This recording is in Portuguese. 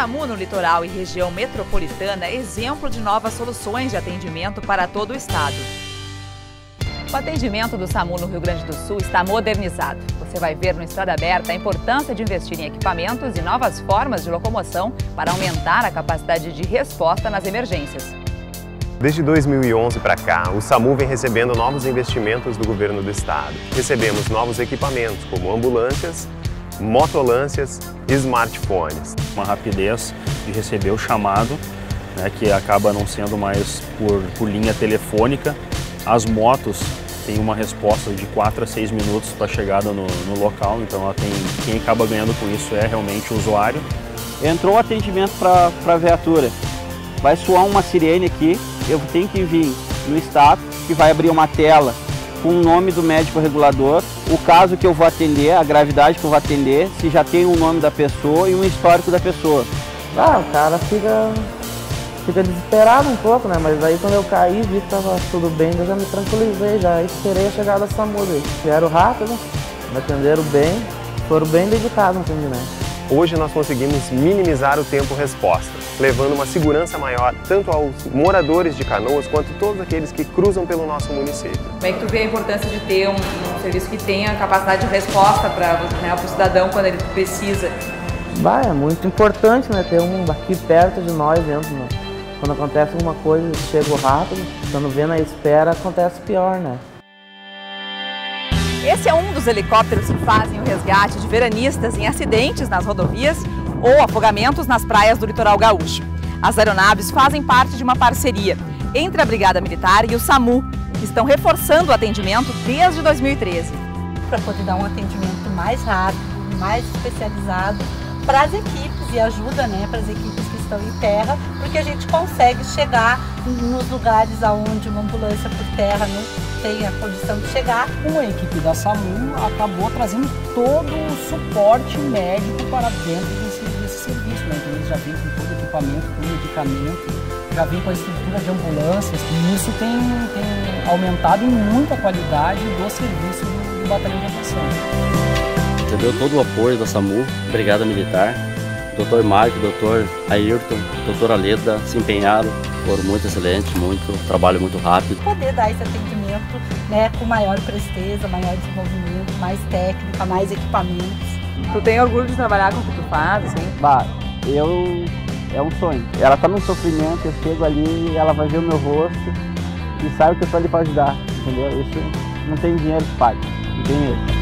SAMU no litoral e região metropolitana é exemplo de novas soluções de atendimento para todo o estado. O atendimento do SAMU no Rio Grande do Sul está modernizado. Você vai ver no Estrada Aberta a importância de investir em equipamentos e novas formas de locomoção para aumentar a capacidade de resposta nas emergências. Desde 2011 para cá, o SAMU vem recebendo novos investimentos do governo do estado. Recebemos novos equipamentos, como ambulâncias, motolâncias e smartphones. Uma rapidez de receber o chamado, né, que acaba não sendo mais por linha telefônica. As motos têm uma resposta de 4 a 6 minutos para a chegada no local, então ela tem, quem acaba ganhando com isso é realmente o usuário. Entrou o atendimento para a viatura, vai soar uma sirene aqui, eu tenho que vir no status, que vai abrir uma tela com o nome do médico regulador, o caso que eu vou atender, a gravidade que eu vou atender, se já tem o nome da pessoa e um histórico da pessoa. Ah, o cara fica desesperado um pouco, né? Mas aí quando eu caí, vi que estava tudo bem, eu já me tranquilizei, já esperei a chegada da SAMU. Vieram rápido, me atenderam bem, foram bem dedicados no atendimento. Hoje nós conseguimos minimizar o tempo-resposta, levando uma segurança maior tanto aos moradores de Canoas quanto todos aqueles que cruzam pelo nosso município. Como é que tu vê a importância de ter um serviço que tenha capacidade de resposta para, né, o cidadão quando ele precisa? Bah, é muito importante, né, ter um aqui perto de nós dentro, né? Quando acontece alguma coisa, chego rápido, quando vem na espera, acontece pior, né? Esse é um dos helicópteros que fazem o resgate de veranistas em acidentes nas rodovias ou afogamentos nas praias do litoral gaúcho. As aeronaves fazem parte de uma parceria entre a Brigada Militar e o SAMU, que estão reforçando o atendimento desde 2013. Para poder dar um atendimento mais rápido, mais especializado para as equipes e ajuda, né, para as equipes que estão em terra, porque a gente consegue chegar nos lugares onde uma ambulância por terra não tem a condição de chegar. Uma equipe da SAMU acabou trazendo todo o suporte médico para dentro desse serviço, né? Então eles já vêm com todo o equipamento, com o medicamento, já vêm com a estrutura de ambulâncias, e isso tem aumentado muito a qualidade do serviço do batalhão de aviação. Recebeu todo o apoio da SAMU, Brigada Militar, Dr. Marcos, Dr. Ayrton, Dr. Aleta se empenharam, foram muito excelentes, trabalho muito rápido. Poder dar esse atendimento, né, com maior presteza, maior desenvolvimento, mais técnica, mais equipamentos. Tu tem orgulho de trabalhar com o que tu faz, assim? Bah, é um sonho. Ela tá num sofrimento, eu chego ali, ela vai ver o meu rosto e sabe que eu tô ali pra ajudar, entendeu? Isso não tem dinheiro que pague, não tem dinheiro.